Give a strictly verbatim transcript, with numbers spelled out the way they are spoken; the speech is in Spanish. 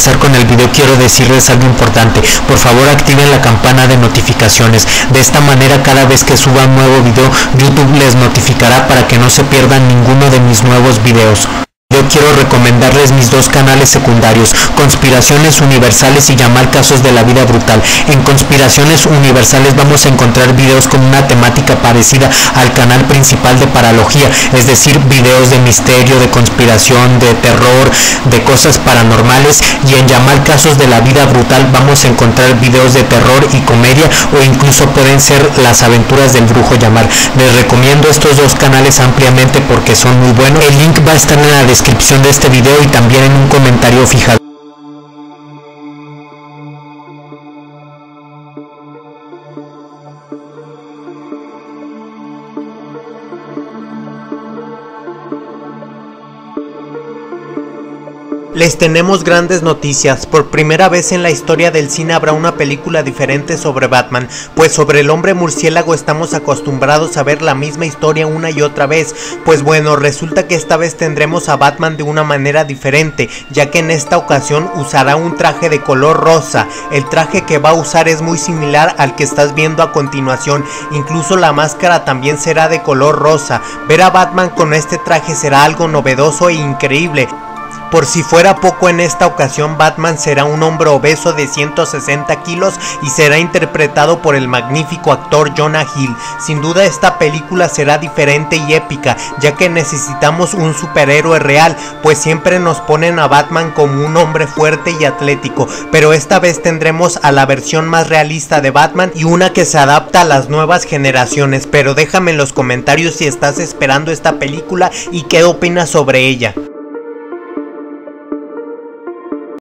comenzar con el video, quiero decirles algo importante. Por favor, activen la campana de notificaciones. De esta manera, cada vez que suba un nuevo video, YouTube les notificará para que no se pierdan ninguno de mis nuevos videos. Yo quiero recomendarles mis dos canales secundarios, Conspiraciones Universales y Llamar Casos de la Vida Brutal. En Conspiraciones Universales vamos a encontrar videos con una temática parecida al canal principal de Paralogía, es decir, videos de misterio, de conspiración, de terror, de cosas paranormales. Y en Llamar Casos de la Vida Brutal vamos a encontrar videos de terror y comedia, o incluso pueden ser las aventuras del brujo Llamar. Les recomiendo estos dos canales ampliamente porque son muy buenos. El link va a estar en la descripción. descripción de este video y también en un comentario fijado. Les tenemos grandes noticias. Por primera vez en la historia del cine habrá una película diferente sobre Batman, pues sobre el hombre murciélago estamos acostumbrados a ver la misma historia una y otra vez. Pues bueno, resulta que esta vez tendremos a Batman de una manera diferente, ya que en esta ocasión usará un traje de color rosa. El traje que va a usar es muy similar al que estás viendo a continuación, incluso la máscara también será de color rosa. Ver a Batman con este traje será algo novedoso e increíble. Por si fuera poco, en esta ocasión Batman será un hombre obeso de ciento sesenta kilos y será interpretado por el magnífico actor Jonah Hill. Sin duda esta película será diferente y épica, ya que necesitamos un superhéroe real, pues siempre nos ponen a Batman como un hombre fuerte y atlético, pero esta vez tendremos a la versión más realista de Batman y una que se adapta a las nuevas generaciones. Pero déjame en los comentarios si estás esperando esta película y qué opinas sobre ella.